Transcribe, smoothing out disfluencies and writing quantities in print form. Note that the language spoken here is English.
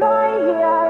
fly here.